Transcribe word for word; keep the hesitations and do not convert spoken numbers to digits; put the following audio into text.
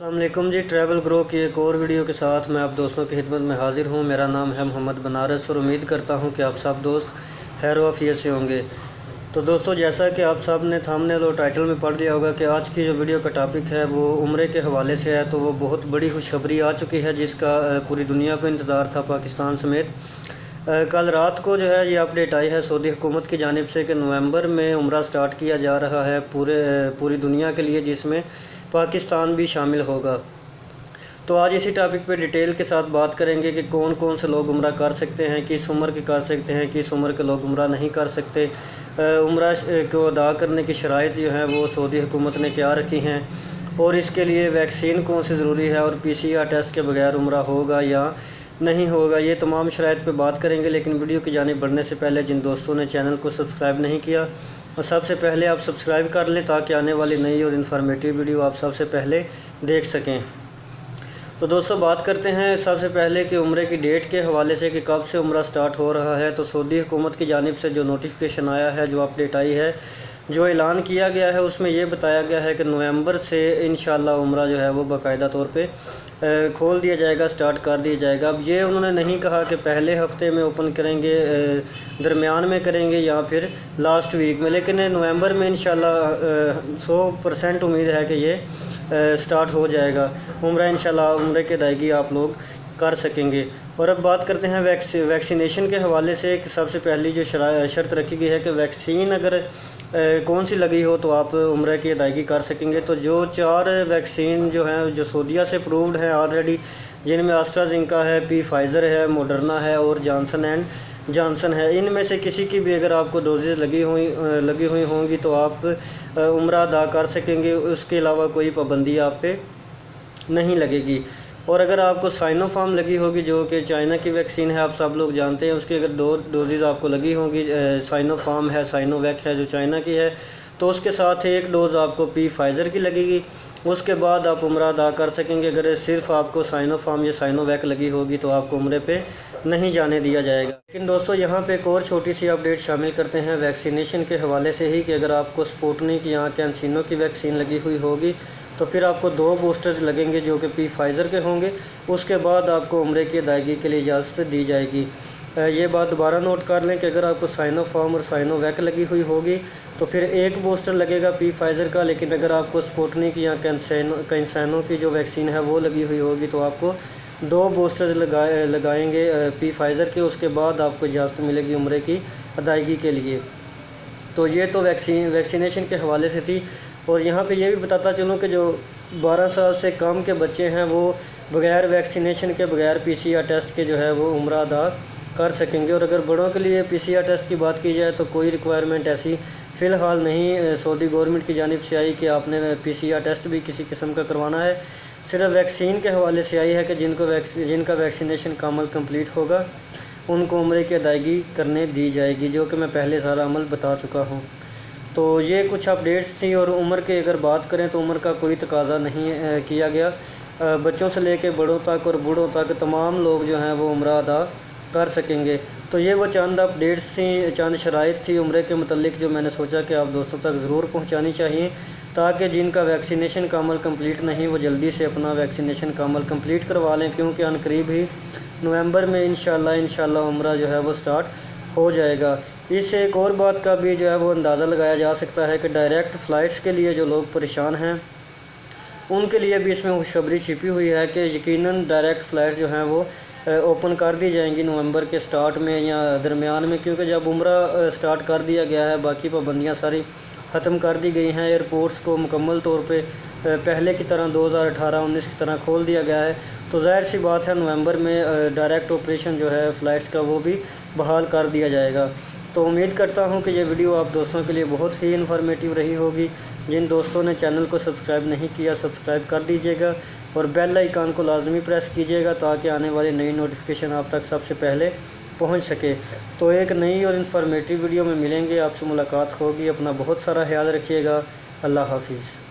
अस्सलामुअलैकुम जी, travel grow की एक और वीडियो के साथ मैं आप दोस्तों की खिदमत में हाजिर हूँ। मेरा नाम है मोहम्मद बनारस और उम्मीद करता हूँ कि आप सब दोस्त खैर वाफियत से होंगे। तो दोस्तों, जैसा कि आप सब ने थंबनेल और टाइटल में पढ़ लिया होगा कि आज की जो वीडियो का टॉपिक है वो उम्रे के हवाले से है। तो वो बहुत बड़ी खुशखबरी आ चुकी है जिसका पूरी दुनिया को इंतज़ार था, पाकिस्तान समेत। कल रात को जो है ये अपडेट आई है सऊदी हुकूमत की जानिब से कि नवंबर में उम्रा स्टार्ट किया जा रहा है पूरे पूरी दुनिया के लिए, जिसमें पाकिस्तान भी शामिल होगा। तो आज इसी टॉपिक पे डिटेल के साथ बात करेंगे कि कौन कौन से लोग उम्रा कर सकते हैं, किस उम्र के कर सकते हैं, किस उम्र के लोग उम्रा नहीं कर सकते, उम्रा को अदा करने की शराइत जो है वो सऊदी हुकूमत ने क्या रखी हैं, और इसके लिए वैक्सीन कौन सी ज़रूरी है और पी सी आर टेस्ट के बगैर उम्रा होगा या नहीं होगा, ये तमाम शराइत पर बात करेंगे। लेकिन वीडियो की जानिब बढ़ने से पहले जिन दोस्तों ने चैनल को सब्सक्राइब नहीं किया और सबसे पहले आप सब्सक्राइब कर लें ताकि आने वाली नई और इन्फॉर्मेटिव वीडियो आप सबसे पहले देख सकें। तो दोस्तों, बात करते हैं सबसे पहले कि उम्रे की डेट के हवाले से कि कब से उम्रा स्टार्ट हो रहा है। तो सऊदी हुकूमत की जानिब से जो नोटिफिकेशन आया है, जो अपडेट आई है, जो ऐलान किया गया है, उसमें यह बताया गया है कि नवंबर से इंशाल्लाह उम्रा जो है वो बाकायदा तौर पे खोल दिया जाएगा, स्टार्ट कर दिया जाएगा। अब ये उन्होंने नहीं कहा कि पहले हफ़्ते में ओपन करेंगे, दरमियान में करेंगे या फिर लास्ट वीक में, लेकिन नवंबर में इंशाल्लाह सौ परसेंट उम्मीद है कि ये स्टार्ट हो जाएगा उम्रा। इंशाल्लाह उम्रे की अदायगी आप लोग कर सकेंगे। और अब बात करते हैं वैक्स वैक्सीनेशन के हवाले से कि सबसे पहली जो शर्त रखी गई है कि वैक्सीन अगर ए, कौन सी लगी हो तो आप उम्रा की अदायगी कर सकेंगे। तो जो चार वैक्सीन जो हैं जो सऊदीया से अप्रूव्ड हैं ऑलरेडी, जिनमें आस्ट्राज़ेनेका है, पी फाइज़र है, मॉडर्ना है और जॉनसन एंड जॉनसन है, इनमें से किसी की भी अगर आपको डोजेज लगी हुई लगी हुई होंगी तो आप उम्रा अदा कर सकेंगे। उसके अलावा कोई पाबंदी आप पे नहीं लगेगी। और अगर आपको साइनोफार्म लगी होगी, जो कि चाइना की वैक्सीन है, आप सब लोग जानते हैं, उसकी अगर दो डोजेज़ आपको लगी होंगी, साइनोफार्म है, साइनोवैक है जो चाइना की है, तो उसके साथ एक डोज़ आपको पी फाइज़र की लगेगी, उसके बाद आप उम्रा अदा कर सकेंगे। अगर सिर्फ आपको साइनोफार्म या साइनोवैक लगी होगी तो आपको उम्रे पे नहीं जाने दिया जाएगा। लेकिन दोस्तों, यहाँ पे एक और छोटी सी अपडेट शामिल करते हैं वैक्सीनेशन के हवाले से ही कि अगर आपको स्पुतनिक या कैंसिनो की वैक्सीन लगी हुई होगी तो फिर आपको दो बूस्टर्स लगेंगे जो कि पी फाइज़र के होंगे। उसके बाद आपको उम्रे की अदायगी के लिए इजाज़त दी जाएगी। ये बात दोबारा नोट कर लें कि अगर आपको साइनोफार्म और साइनोवैक लगी हुई होगी तो फिर एक बूस्टर लगेगा पी फाइज़र का, लेकिन अगर आपको स्पुतनिक या कैंसिनो की जो वैक्सीन है वो लगी हुई होगी तो आपको दो बूस्टर्स लगाए लगाएँगे पी फाइज़र के। उसके बाद आपको इजाज़त मिलेगी उम्रे की अदायगी के लिए। तो ये तो वैक्सीन वैक्सीनेशन के हवाले से थी। और यहाँ पे ये भी बताता चलूँ कि जो बारह साल से कम के बच्चे हैं वो बग़ैर वैक्सीनेशन के, बग़ैर पीसीआर टेस्ट के जो है वो उम्रा अदा कर सकेंगे। और अगर बड़ों के लिए पीसीआर टेस्ट की बात की जाए तो कोई रिक्वायरमेंट ऐसी फ़िलहाल नहीं सऊदी गवर्नमेंट की जानिब से आई कि आपने पीसीआर टेस्ट भी किसी किस्म का करवाना है। सिर्फ वैक्सीन के हवाले से आई है कि जिनको वैक्सी जिनका वैक्सीनेशन कामल कम्प्लीट होगा उनको उम्रे की अदायगी करने दी जाएगी, जो कि मैं पहले सारा अमल बता चुका हूँ। तो ये कुछ अपडेट्स थी। और उम्र की अगर बात करें तो उम्र का कोई तकाजा नहीं किया गया, बच्चों से लेकर बड़ों तक और बूढ़ों तक तमाम लोग जो हैं वो उम्रा अदा कर सकेंगे। तो ये वो चंद अपडेट्स थी, चंद शराइत थी उम्रे के मतलब जो मैंने सोचा कि आप दोस्तों तक ज़रूर पहुंचानी चाहिए, ताकि जिनका वैक्सीनेशन कामल कंप्लीट नहीं वो जल्दी से अपना वैक्सीनेशन कामल कंप्लीट करवा लें, क्योंकि अनकरीब ही नवंबर में इंशाल्लाह इंशाल्लाह उम्रा जो है वो स्टार्ट हो जाएगा। इससे एक और बात का भी जो है वो अंदाज़ा लगाया जा सकता है कि डायरेक्ट फ़्लाइट्स के लिए जो लोग परेशान हैं उनके लिए भी इसमें खुशखबरी छिपी हुई है कि यकीनन डायरेक्ट फ़्लाइट्स जो हैं वो ओपन कर दी जाएंगी नवंबर के स्टार्ट में या दरमियान में, क्योंकि जब उम्रा स्टार्ट कर दिया गया है बाकी पाबंदियाँ सारी ख़त्म कर दी गई हैं। एयरपोर्ट्स को मुकम्मल तौर पे पहले की तरह दो हज़ार अठारह उन्नीस की तरह खोल दिया गया है। तो ज़ाहिर सी बात है नवंबर में डायरेक्ट ऑपरेशन जो है फ़्लाइट्स का वो भी बहाल कर दिया जाएगा। तो उम्मीद करता हूं कि ये वीडियो आप दोस्तों के लिए बहुत ही इन्फॉर्मेटिव रही होगी। जिन दोस्तों ने चैनल को सब्सक्राइब नहीं किया सब्सक्राइब कर दीजिएगा और बेल आइकन को लाजमी प्रेस कीजिएगा ताकि आने वाली नई नोटिफिकेशन आप तक सबसे पहले पहुंच सके। तो एक नई और इन्फॉर्मेटिव वीडियो में मिलेंगे, आपसे मुलाकात होगी। अपना बहुत सारा ख्याल रखिएगा। अल्लाह हाफिज़।